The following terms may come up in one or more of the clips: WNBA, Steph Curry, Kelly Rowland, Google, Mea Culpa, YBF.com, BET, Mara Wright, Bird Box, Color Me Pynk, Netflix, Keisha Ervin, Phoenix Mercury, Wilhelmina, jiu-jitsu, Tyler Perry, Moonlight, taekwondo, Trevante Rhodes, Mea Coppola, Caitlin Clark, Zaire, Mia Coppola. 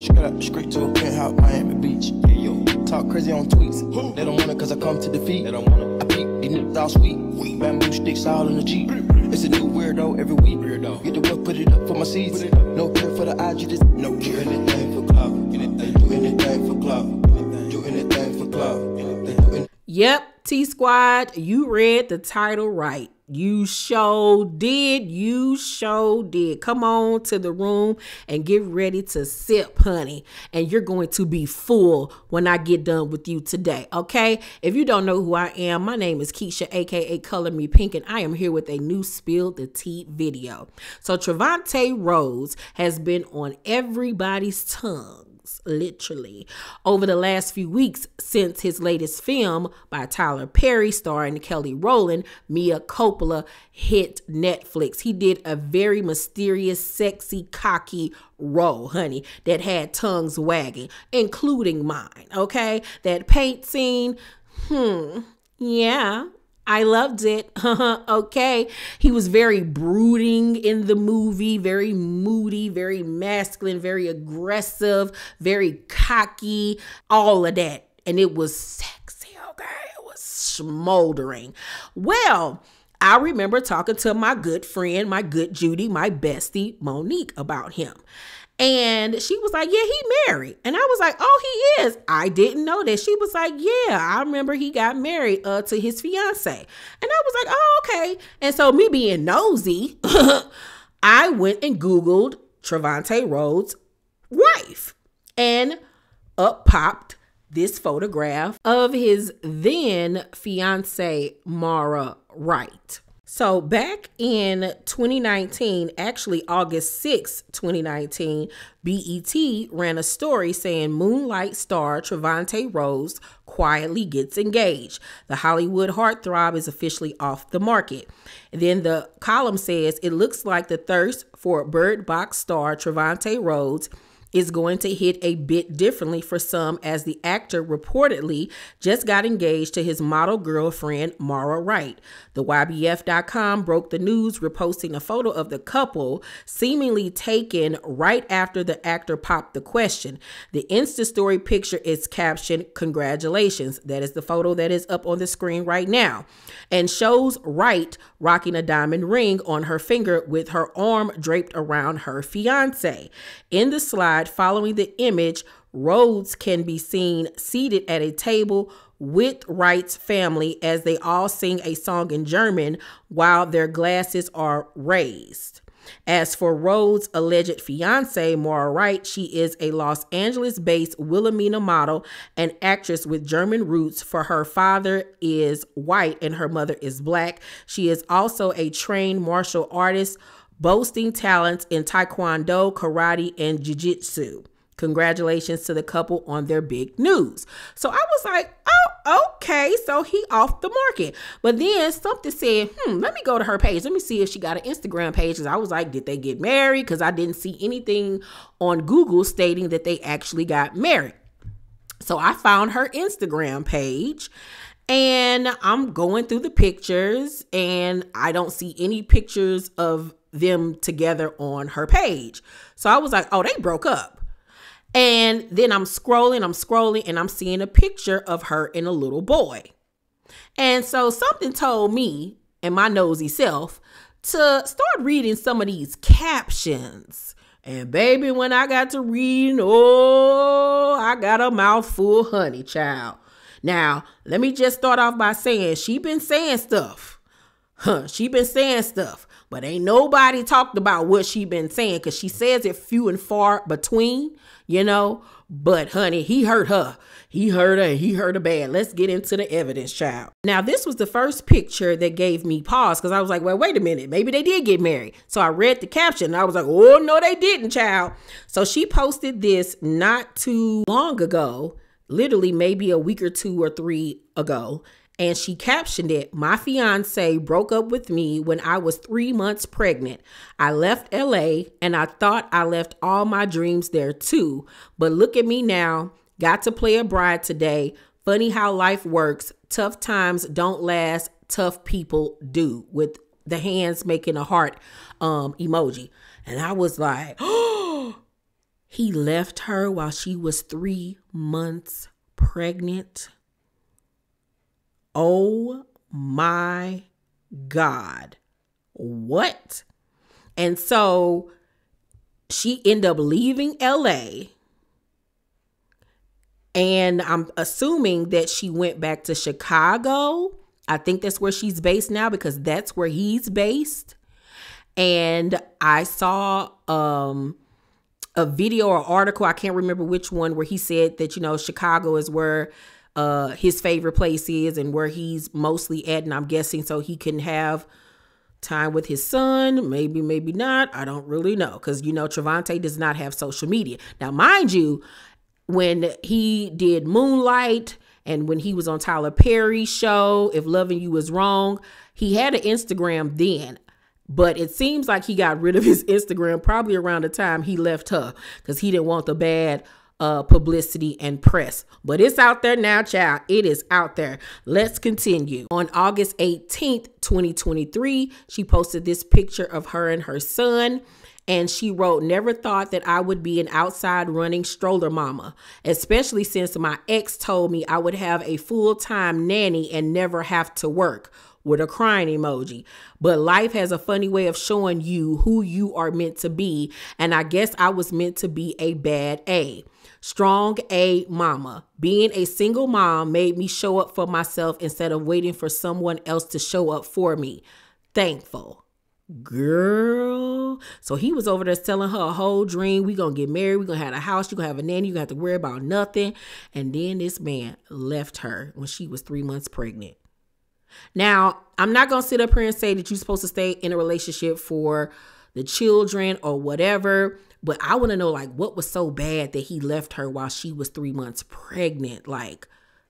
Straight up, straight to a penthouse, Miami Beach. Yeah, yo. Talk crazy on tweets. Who? They don't want it cause I come to defeat. They don't want it. I peep, these niggas all sweet. Weep. Bamboo sticks all in the Jeep. It's a new weirdo every week. Weirdo. Get the book, put it up for my seeds. No care for the IG, just no care. Do anything for club. They do anything for club. Do anything for club. Yep, T-Squad, you read the title right. You sure did. You sure did. Come on to the room and get ready to sip, honey. And you're going to be full when I get done with you today, okay? If you don't know who I am, my name is Keisha, aka Color Me Pink, and I am here with a new Spill the Tea video. So Trevante Rhodes has been on everybody's tongue, literally, over the last few weeks since his latest film by Tyler Perry starring Kelly Rowland, Mea Coppola, hit Netflix. He did a very mysterious, sexy, cocky role, honey, that had tongues wagging, including mine, okay? That paint scene, yeah, I loved it. Okay. He was very brooding in the movie, very moody, very masculine, very aggressive, very cocky, all of that. And it was sexy. Okay. It was smoldering. Well, I remember talking to my good friend, my good Judy, my bestie Monique about him. And she was like, yeah, he married. And I was like, oh, he is. I didn't know that. She was like, yeah, I remember he got married to his fiance. And I was like, oh, okay. And so me being nosy, I went and Googled Trevante Rhodes' wife. And up popped this photograph of his then fiance, Mara Wright. So back in 2019, actually August 6, 2019, BET ran a story saying Moonlight star Trevante Rhodes quietly gets engaged. The Hollywood heartthrob is officially off the market. And then the column says, it looks like the thirst for Bird Box star Trevante Rhodes is going to hit a bit differently for some, as the actor reportedly just got engaged to his model girlfriend, Mara Wright. The YBF.com broke the news, reposting a photo of the couple, seemingly taken right after the actor popped the question. The Insta story picture is captioned, "Congratulations." That is the photo that is up on the screen right now, and shows Wright rocking a diamond ring on her finger with her arm draped around her fiance. In the slide following the image, Rhodes can be seen seated at a table with Wright's family as they all sing a song in German while their glasses are raised. As for Rhodes' alleged fiancée, Mara Wright, she is a Los Angeles-based Wilhelmina model and actress with German roots, for her father is white and her mother is black. She is also a trained martial artist, boasting talents in taekwondo, karate, and jiu-jitsu. Congratulations to the couple on their big news. So I was like, oh, okay, so he off the market. But then something said, let me go to her page. Let me see if she got an Instagram page. Because I was like, did they get married? Because I didn't see anything on Google stating that they actually got married. So I found her Instagram page. And I'm going through the pictures, and I don't see any pictures of them together on her page. So I was like, oh, they broke up. And then I'm scrolling, and I'm seeing a picture of her and a little boy. And so something told me and my nosy self to start reading some of these captions. And baby, when I got to reading, oh, I got a mouthful, honey, child. Now, let me just start off by saying she been saying stuff. She been saying stuff, but ain't nobody talked about what she been saying, because she says it few and far between, you know. But honey, he hurt her. He hurt her, and he hurt her bad. Let's get into the evidence, child. Now, this was the first picture that gave me pause, because I was like, well, wait a minute. Maybe they did get married. So I read the caption and I was like, oh, no, they didn't, child. So she posted this not too long ago, literally maybe a week or two or three ago. And she captioned it, "My fiance broke up with me when I was 3 months pregnant. I left LA and I thought I left all my dreams there too. But look at me now, got to play a bride today. Funny how life works. Tough times don't last, tough people do," with the hands making a heart emoji. And I was like, oh, He left her while she was 3 months pregnant. Oh my God. What? And so she ended up leaving LA. And I'm assuming that she went back to Chicago. I think that's where she's based now because that's where he's based. And I saw a video or article, I can't remember which one, where he said that, you know, Chicago is where his favorite place is and where he's mostly at. And I'm guessing so he can have time with his son. Maybe, maybe not. I don't really know because, you know, Trevante does not have social media. Now, mind you, when he did Moonlight and when he was on Tyler Perry's show, If Loving You Is Wrong, he had an Instagram then. But it seems like he got rid of his Instagram probably around the time he left her because he didn't want the bad publicity and press. But it's out there now, child. It is out there. Let's continue. On August 18th, 2023, she posted this picture of her and her son. And she wrote, "Never thought that I would be an outside running stroller mama, especially since my ex told me I would have a full-time nanny and never have to work," with a crying emoji. "But life has a funny way of showing you who you are meant to be. And I guess I was meant to be a bad A. Strong A mama. Being a single mom made me show up for myself instead of waiting for someone else to show up for me. Thankful." Girl. So he was over there selling her a whole dream. We're going to get married. We're going to have a house. You're going to have a nanny. You're going to have to worry about nothing. And then this man left her when she was 3 months pregnant. Now, I'm not going to sit up here and say that you're supposed to stay in a relationship for the children or whatever, but I want to know, like, what was so bad that he left her while she was 3 months pregnant? Like,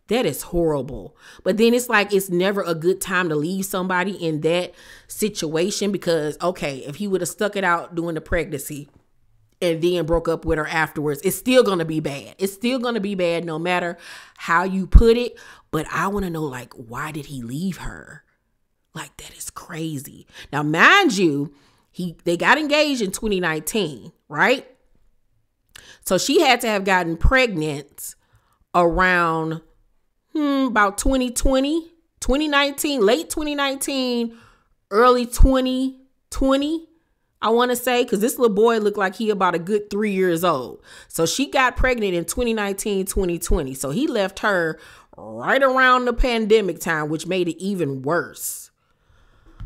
that is horrible. But then it's like, it's never a good time to leave somebody in that situation because, okay, if he would have stuck it out during the pregnancy and then broke up with her afterwards, it's still going to be bad. It's still going to be bad no matter how you put it. But I want to know, like, why did he leave her? Like, that is crazy. Now, mind you, they got engaged in 2019, right? So she had to have gotten pregnant around about 2020, 2019, late 2019, early 2020. I want to say, because this little boy looked like he about a good 3 years old. So she got pregnant in 2019, 2020. So he left her right around the pandemic time, which made it even worse.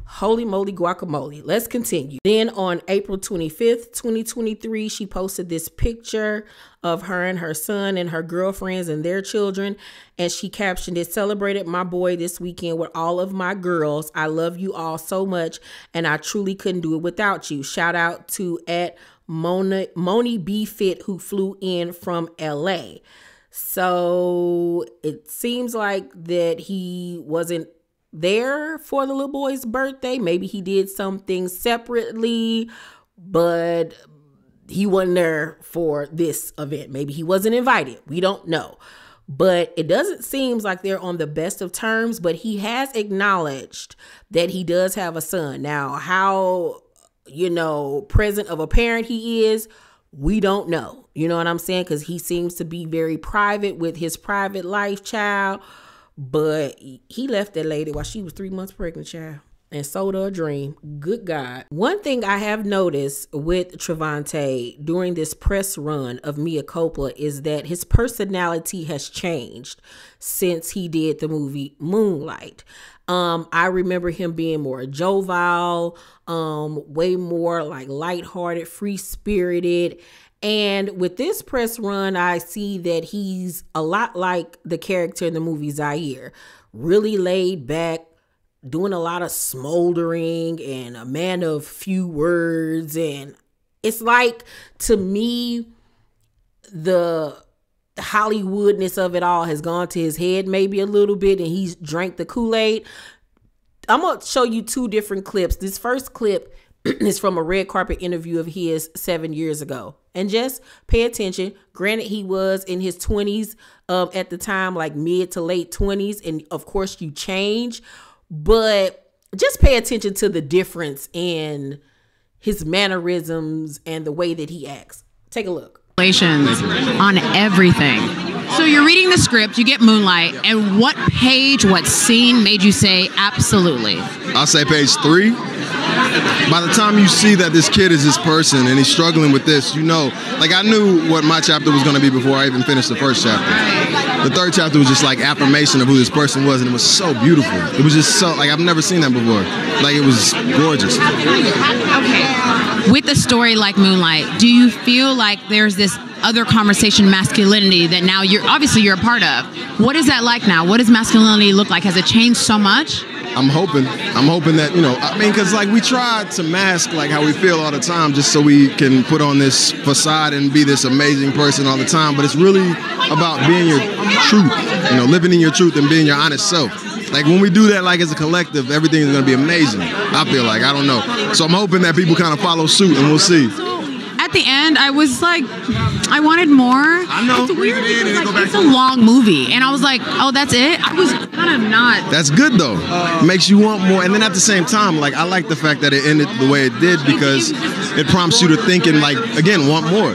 Holy moly guacamole. Let's continue. Then on April 25th, 2023, she posted this picture of her and her son and her girlfriends and their children. And she captioned it, "Celebrated my boy this weekend with all of my girls. I love you all so much. And I truly couldn't do it without you. Shout out to @Moni B Fit who flew in from LA." So it seems like that he wasn't there for the little boy's birthday. Maybe he did something separately, but he wasn't there for this event. Maybe he wasn't invited. We don't know. But it doesn't seem like they're on the best of terms, but he has acknowledged that he does have a son. Now, how, you know, present of a parent he is, we don't know. You know what I'm saying? Because he seems to be very private with his private life, child. But he left that lady while she was 3 months pregnant, child, and sold her a dream. Good God. One thing I have noticed with Trevante during this press run of Mea Culpa is that his personality has changed since he did the movie Moonlight. I remember him being more jovial, way more like lighthearted, free-spirited. And with this press run, I see that he's a lot like the character in the movie Zaire, really laid back, doing a lot of smoldering and a man of few words. And it's like, to me, the Hollywoodness of it all has gone to his head maybe a little bit and he's drank the Kool-Aid. I'm going to show you two different clips. This first clip is from a red carpet interview of his 7 years ago. And just pay attention. Granted, he was in his 20s at the time, like mid to late 20s. And of course, you change. But just pay attention to the difference in his mannerisms and the way that he acts. Take a look. congratulations on everything. So you're reading the script, you get Moonlight, and what page, what scene made you say absolutely? I'll say page 3. By the time you see that this kid is this person and he's struggling with this, you know, like I knew what my chapter was going to be before I even finished the first chapter. The third chapter was just like affirmation of who this person was, and it was so beautiful. It was just so, like, I've never seen that before. Like, it was gorgeous. Okay. With a story like Moonlight, do you feel like there's this other conversation, masculinity, that now you're, obviously you're a part of? What is that like now? What does masculinity look like? Has it changed so much? I'm hoping that, you know, I mean, because like we try to mask like how we feel all the time just so we can put on this facade and be this amazing person all the time, but it's really about being your truth, you know, living in your truth and being your honest self. Like when we do that, like as a collective, everything is going to be amazing, I feel like. I don't know. So I'm hoping that people kind of follow suit, and we'll see. At the end, I was like, I wanted more. I know. It's weird because, like, it's a long movie, and I was like, oh, that's it? I was kind of not. That's good, though. Makes you want more. And then at the same time, like, I like the fact that it ended the way it did, because it prompts you to think and, like, again, want more.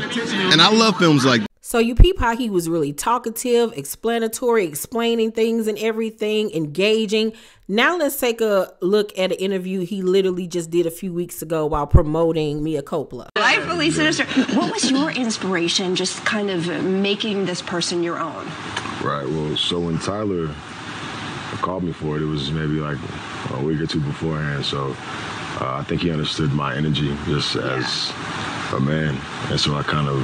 And I love films like that. So you peep how he was really talkative, explanatory, explaining things and everything, engaging. Now let's take a look at an interview he literally just did a few weeks ago while promoting Mia Coppola. Rightfully sinister. What was your inspiration just kind of making this person your own? Right, well, so when Tyler called me for it, it was maybe like a week or two beforehand. So I think he understood my energy just as a man. And so I kind of...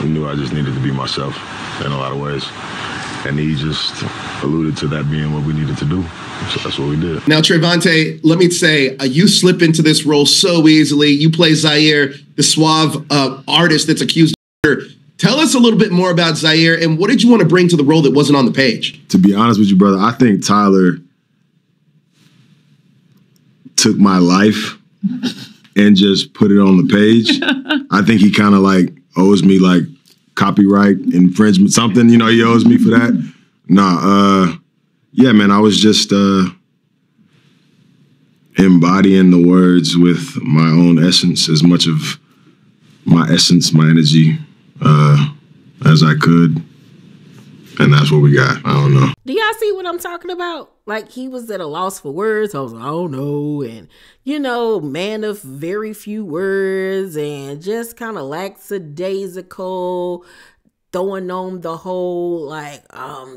I knew I just needed to be myself in a lot of ways. And he just alluded to that being what we needed to do. So that's what we did. Now, Trevante, let me say, you slip into this role so easily. You play Zaire, the suave artist that's accused of murder. Tell us a little bit more about Zaire, and what did you want to bring to the role that wasn't on the page? To be honest with you, brother, I think Tyler took my life and just put it on the page. I think he kind of like owes me like copyright infringement, something, you know, he owes me for that. Nah, yeah, man, I was just embodying the words with my own essence, as much of my essence, my energy, as I could. And that's what we got. I don't know. Do y'all see what I'm talking about? Like, he was at a loss for words. I was like, I don't know. And, you know, man of very few words and just kind of lackadaisical, throwing on the whole, like,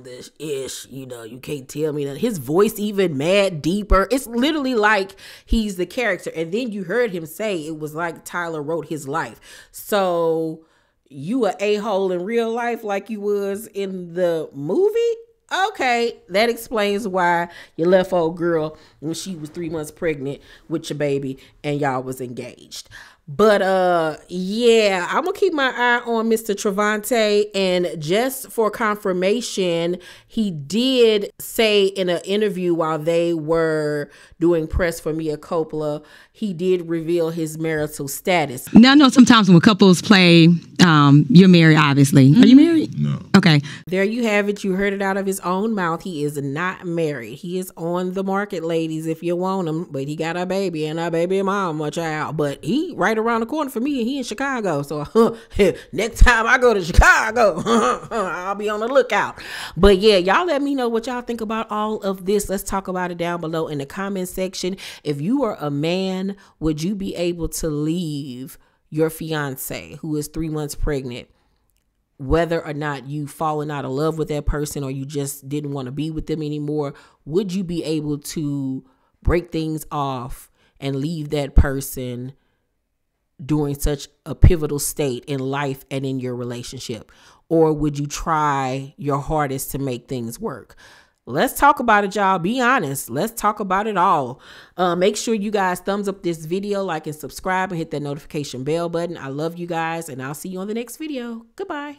this ish, you know, you can't tell me that. His voice even mad deeper. It's literally like he's the character. And then you heard him say it was like Tyler wrote his life. So... you an a-hole in real life like you was in the movie? Okay, that explains why you left old girl when she was 3 months pregnant with your baby and y'all was engaged. But yeah, I'm gonna keep my eye on Mr. Trevante. And just for confirmation, he did say in an interview while they were doing press for Mia Coppola, he did reveal his marital status. Now I know sometimes when couples play, you're married, obviously. Are you married? No. Okay. There you have it. You heard it out of his own mouth. He is not married. He is on the market, ladies, if you want him. But he got a baby and a baby mom, a child. But he right around the corner for me, and he in Chicago. So next time I go to Chicago, I'll be on the lookout. But yeah, y'all let me know what y'all think about all of this. Let's talk about it down below in the comment section. If you are a man, would you be able to leave your fiance who is 3 months pregnant, whether or not you fallen out of love with that person or you just didn't want to be with them anymore? Would you be able to break things off and leave that person during such a pivotal state in life and in your relationship? Or would you try your hardest to make things work? Let's talk about it, y'all. Be honest. Let's talk about it all. Make sure you guys thumbs up this video, like and subscribe, and hit that notification bell button. I love you guys, and I'll see you on the next video. Goodbye.